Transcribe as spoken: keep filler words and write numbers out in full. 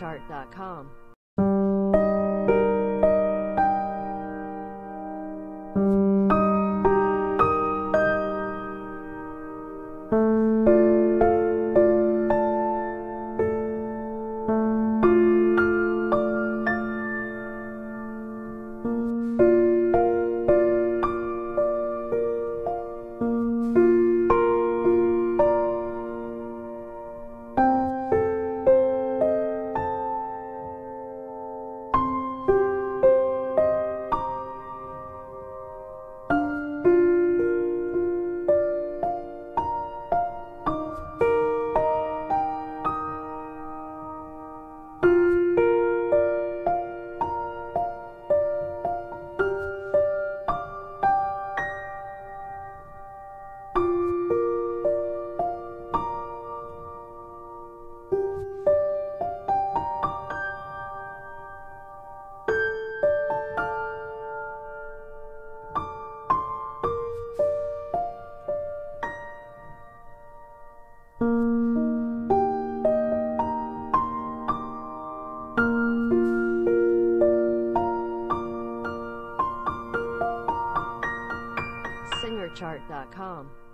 Chart dot com. Chart dot com.